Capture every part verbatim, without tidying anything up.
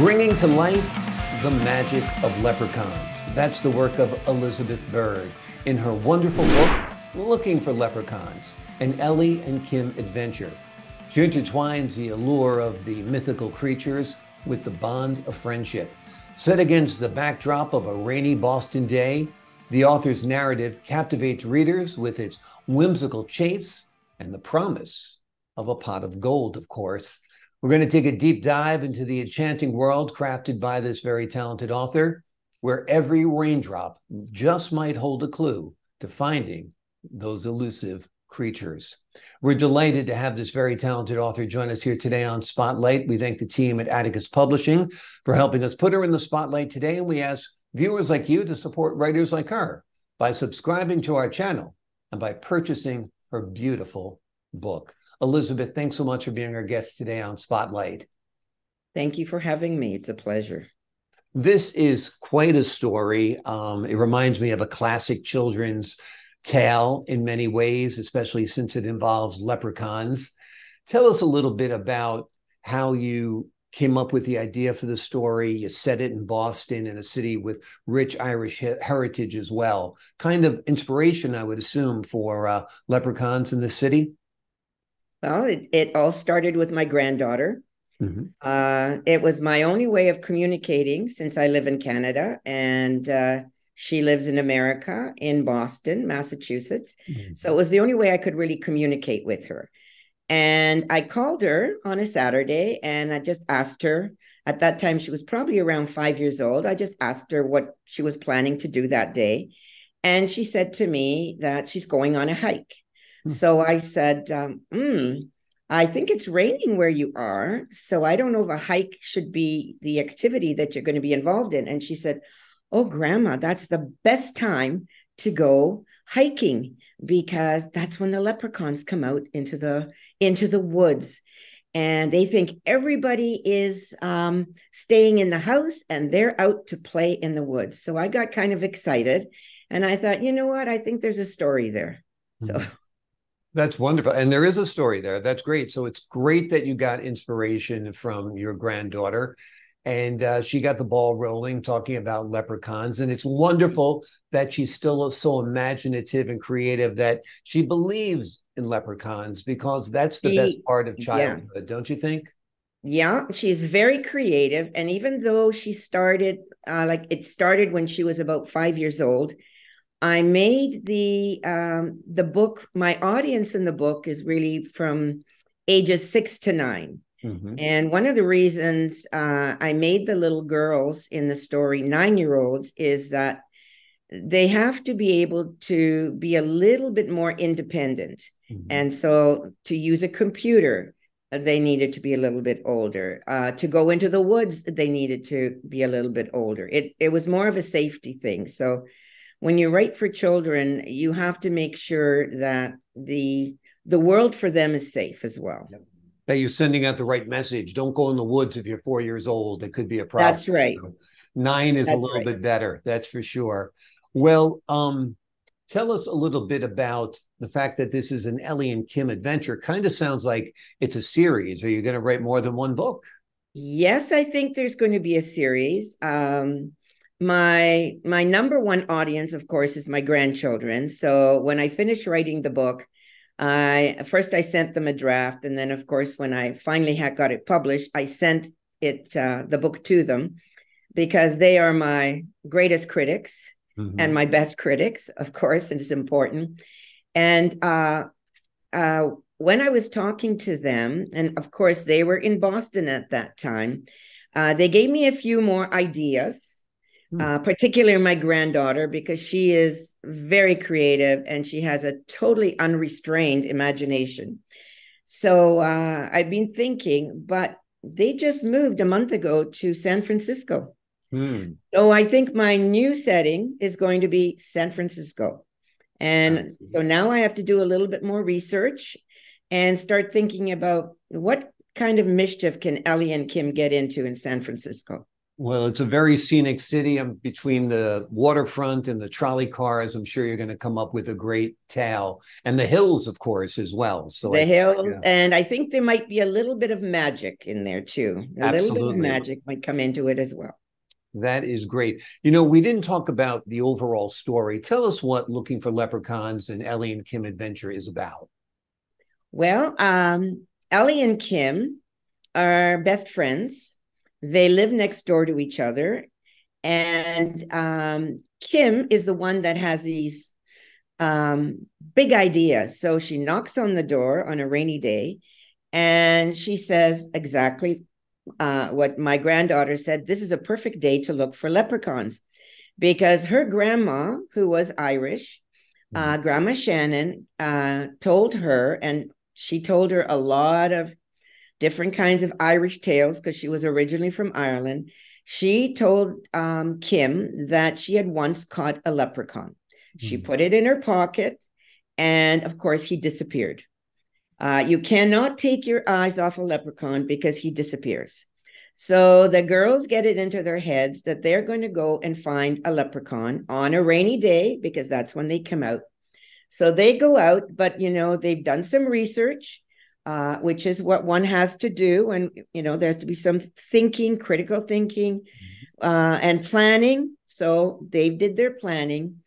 Bringing to life the magic of leprechauns. That's the work of Elizabeth Bird in her wonderful book, Looking for Leprechauns, an Ellie and Kim Adventure. She intertwines the allure of the mythical creatures with the bond of friendship. Set against the backdrop of a rainy Boston day, the author's narrative captivates readers with its whimsical chase and the promise of a pot of gold, of course. We're going to take a deep dive into the enchanting world crafted by this very talented author, where every raindrop just might hold a clue to finding those elusive creatures. We're delighted to have this very talented author join us here today on Spotlight. We thank the team at Atticus Publishing for helping us put her in the spotlight today, and we ask viewers like you to support writers like her by subscribing to our channel and by purchasing her beautiful book. Elizabeth, thanks so much for being our guest today on Spotlight. Thank you for having me. It's a pleasure. This is quite a story. Um, it reminds me of a classic children's tale in many ways, especially since it involves leprechauns. Tell us a little bit about how you came up with the idea for the story. You set it in Boston, in a city with rich Irish he heritage as well. Kind of inspiration, I would assume, for uh, leprechauns in the city? Well, it, it all started with my granddaughter. Mm-hmm. uh, it was my only way of communicating since I live in Canada, and uh, she lives in America, in Boston, Massachusetts. Mm-hmm. So it was the only way I could really communicate with her. And I called her on a Saturday and I just asked her, at that time, she was probably around five years old. I just asked her what she was planning to do that day. And she said to me that she's going on a hike. Mm-hmm. So I said, um, mm, I think it's raining where you are. So I don't know if a hike should be the activity that you're going to be involved in. And she said, oh, Grandma, that's the best time to go hiking, because that's when the leprechauns come out into the into the woods, and they think everybody is um, staying in the house and they're out to play in the woods. So I got kind of excited and I thought, you know what? I think there's a story there. So that's wonderful. And there is a story there. That's great. So it's great that you got inspiration from your granddaughter. And uh, she got the ball rolling talking about leprechauns. And it's wonderful that she's still so imaginative and creative that she believes in leprechauns, because that's the she, best part of childhood, yeah. Don't you think? Yeah, she's very creative. And even though she started, uh, like it started when she was about five years old, I made the um, the book, my audience in the book is really from ages six to nine. Mm-hmm. And one of the reasons uh, I made the little girls in the story nine-year-olds is that they have to be able to be a little bit more independent. Mm-hmm. And so to use a computer, they needed to be a little bit older. Uh, to go into the woods, they needed to be a little bit older. It, it was more of a safety thing. So when you write for children, you have to make sure that the, the world for them is safe as well. Yep. That you're sending out the right message. Don't go in the woods if you're four years old. It could be a problem. That's right. So nine is that's a little right. bit better. That's for sure. Well, um, tell us a little bit about the fact that this is an Ellie and Kim adventure. Kind of sounds like it's a series. Are you going to write more than one book? Yes, I think there's going to be a series. Um, my, my number one audience, of course, is my grandchildren. So when I finished writing the book, I first I sent them a draft, and then of course when I finally had got it published, I sent it uh, the book to them, because they are my greatest critics mm-hmm. and my best critics, of course, and it's important. And uh, uh, when I was talking to them, and of course they were in Boston at that time, uh, they gave me a few more ideas. Uh, particularly my granddaughter, because she is very creative and she has a totally unrestrained imagination. So uh, I've been thinking, but they just moved a month ago to San Francisco. Mm. So I think my new setting is going to be San Francisco. And Absolutely. So now I have to do a little bit more research and start thinking about what kind of mischief can Ellie and Kim get into in San Francisco. Well, it's a very scenic city. I'm between the waterfront and the trolley cars. I'm sure you're going to come up with a great tale. And the hills, of course, as well. So the I, hills. Yeah. And I think there might be a little bit of magic in there, too. A Absolutely. little bit of magic might come into it as well. That is great. You know, we didn't talk about the overall story. Tell us what Looking for Leprechauns and Ellie and Kim Adventure is about. Well, um, Ellie and Kim are best friends. They live next door to each other, and um, Kim is the one that has these um, big ideas. So she knocks on the door on a rainy day, and she says exactly uh, what my granddaughter said. This is a perfect day to look for leprechauns, because her grandma, who was Irish, mm-hmm. uh, Grandma Shannon, uh, told her, and she told her a lot of different kinds of Irish tales, because she was originally from Ireland. She told um, Kim that she had once caught a leprechaun. Mm-hmm. She put it in her pocket, and of course he disappeared. Uh, you cannot take your eyes off a leprechaun because he disappears. So the girls get it into their heads that they're going to go and find a leprechaun on a rainy day, because that's when they come out. So they go out, but you know, they've done some research, Uh, which is what one has to do. And, you know, there has to be some thinking, critical thinking, uh, and planning. So they did their planning,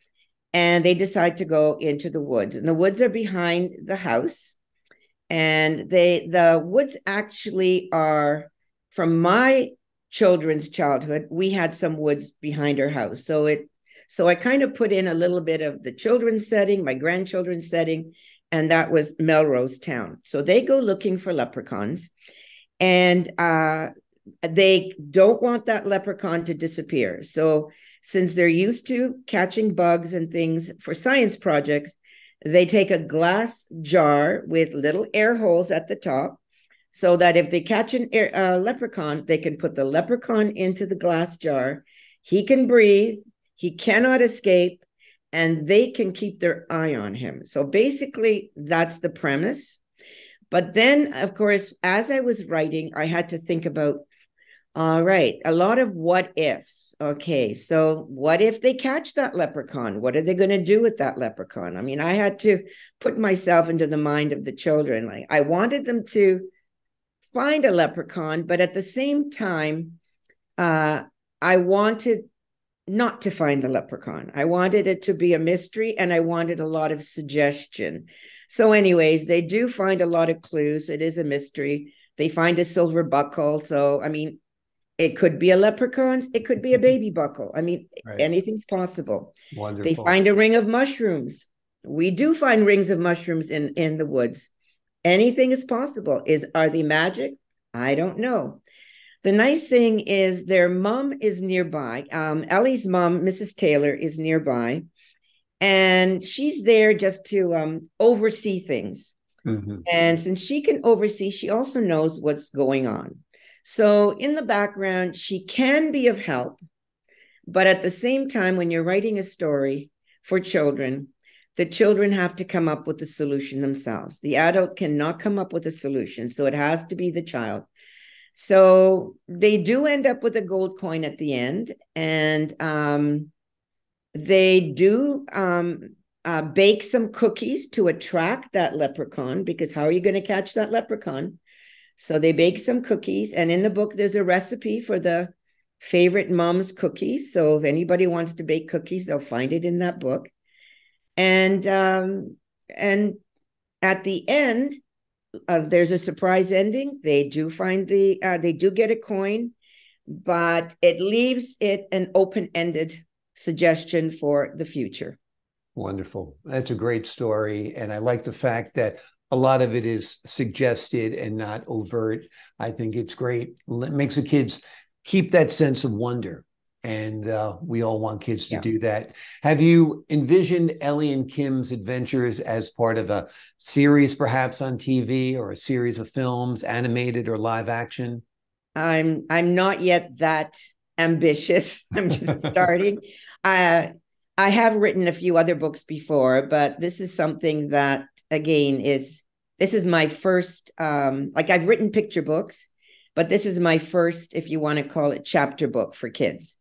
and they decide to go into the woods. And the woods are behind the house. And they the woods actually are, from my children's childhood, we had some woods behind our house. So it so I kind of put in a little bit of the children's setting, my grandchildren's setting, and that was Melrose Town. So they go looking for leprechauns, and uh, they don't want that leprechaun to disappear. So since they're used to catching bugs and things for science projects, they take a glass jar with little air holes at the top, so that if they catch an air, uh, leprechaun, they can put the leprechaun into the glass jar. He can breathe, he cannot escape, and they can keep their eye on him. So basically, that's the premise. But then, of course, as I was writing, I had to think about, all right, a lot of what ifs. Okay, so what if they catch that leprechaun? What are they going to do with that leprechaun? I mean, I had to put myself into the mind of the children. Like, I wanted them to find a leprechaun, but at the same time, uh, I wanted not to find the leprechaun. I wanted it to be a mystery, and I wanted a lot of suggestion. So anyways, they do find a lot of clues. It is a mystery. They find a silver buckle. So, I mean, it could be a leprechaun. It could be a baby buckle. I mean, right. Anything's possible. Wonderful. They find a ring of mushrooms. We do find rings of mushrooms in, in the woods. Anything is possible. Is, are they magic? I don't know. The nice thing is their mom is nearby. Um, Ellie's mom, Missus Taylor, is nearby. And she's there just to um, oversee things. Mm-hmm. And since she can oversee, she also knows what's going on. So in the background, she can be of help. But at the same time, when you're writing a story for children, the children have to come up with a solution themselves. The adult cannot come up with a solution. So it has to be the child. So they do end up with a gold coin at the end, and um, they do um, uh, bake some cookies to attract that leprechaun, because how are you going to catch that leprechaun? So they bake some cookies, and in the book, there's a recipe for the favorite mom's cookies. So if anybody wants to bake cookies, they'll find it in that book. And, um, and at the end, Uh, there's a surprise ending. They do find the, uh, they do get a coin, but it leaves it an open-ended suggestion for the future. Wonderful. That's a great story. And I like the fact that a lot of it is suggested and not overt. I think it's great. It makes the kids keep that sense of wonder. And uh, we all want kids to yeah. do that. Have you envisioned Ellie and Kim's adventures as part of a series, perhaps on T V, or a series of films, animated or live action? I'm I'm not yet that ambitious. I'm just starting. I, I have written a few other books before, but this is something that, again, is, this is my first, um, like I've written picture books. But this is my first, if you want to call it, chapter book for kids.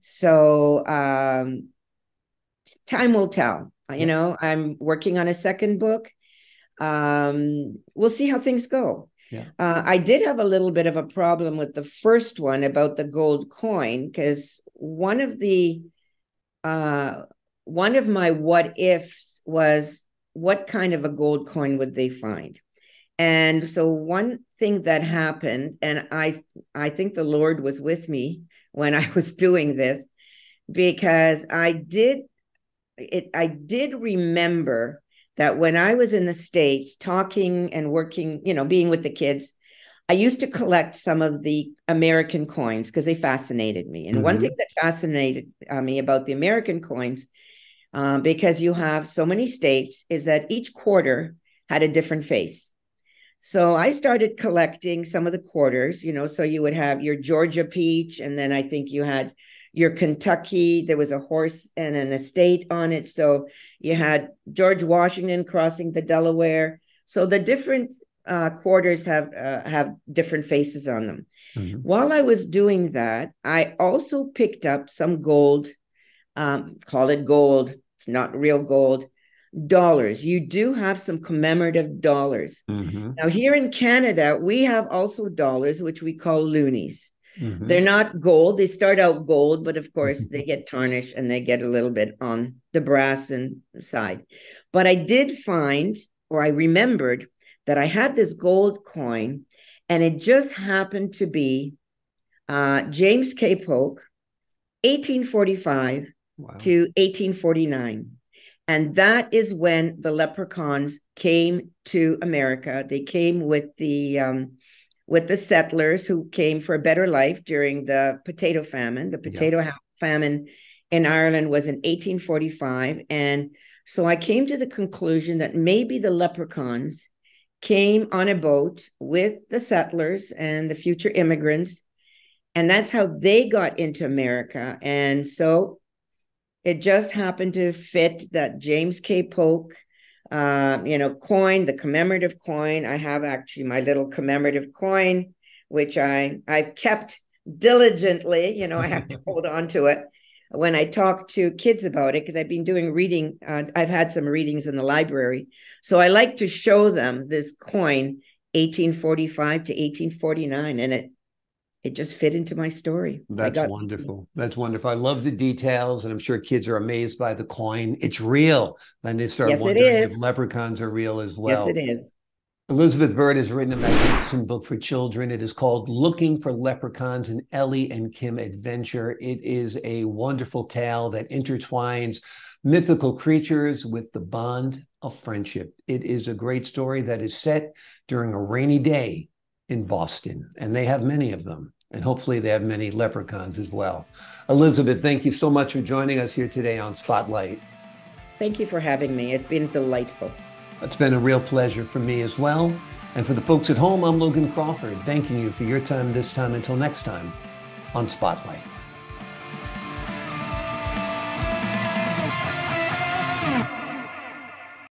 So um, time will tell. You know, I'm working on a second book. Um, we'll see how things go. Yeah. Uh, I did have a little bit of a problem with the first one about the gold coin, because one of the uh, one of my what ifs was, what kind of a gold coin would they find? And so one thing that happened, and I I think the Lord was with me when I was doing this, because I did it. I did remember that when I was in the States talking and working, you know, being with the kids, I used to collect some of the American coins because they fascinated me. And mm-hmm. one thing that fascinated uh, me about the American coins, uh, because you have so many states, is that each quarter had a different face. So I started collecting some of the quarters, you know, so you would have your Georgia peach, and then I think you had your Kentucky, there was a horse and an estate on it. So you had George Washington crossing the Delaware. So the different uh, quarters have uh, have different faces on them. Mm-hmm. While I was doing that, I also picked up some gold, um, call it gold, it's not real gold, dollars. You do have some commemorative dollars. Mm-hmm. Now here in Canada, we have also dollars, which we call loonies. Mm-hmm. They're not gold. They start out gold, but of course mm-hmm. they get tarnished and they get a little bit on the brass and side. But I did find, or I remembered, that I had this gold coin, and it just happened to be uh, James K. Polk, eighteen forty-five wow. to eighteen forty-nine. And that is when the Leprechauns came to America. They came with the um, with the settlers who came for a better life during the potato famine. The potato yeah. famine in Ireland was in eighteen forty-five. And so I came to the conclusion that maybe the Leprechauns came on a boat with the settlers and the future immigrants. And that's how they got into America. And so it just happened to fit that James K. Polk, uh, you know, coin, the commemorative coin. I have actually my little commemorative coin, which I, I've kept diligently. You know, I have to hold on to it when I talk to kids about it, because I've been doing reading. Uh, I've had some readings in the library. So I like to show them this coin, eighteen forty-five to eighteen forty-nine, and it It just fit into my story. That's got- wonderful. That's wonderful. I love the details, and I'm sure kids are amazed by the coin. It's real. And they start yes, wondering if leprechauns are real as well. Yes, it is. Elizabeth Bird has written a magnificent book for children. It is called Looking for Leprechauns, an Ellie and Kim Adventure. It is a wonderful tale that intertwines mythical creatures with the bond of friendship. It is a great story that is set during a rainy day in Boston, and they have many of them, and hopefully they have many leprechauns as well. Elizabeth, thank you so much for joining us here today on Spotlight. Thank you for having me. It's been delightful. It's been a real pleasure for me as well. And for the folks at home, I'm Logan Crawford, thanking you for your time this time until next time on Spotlight.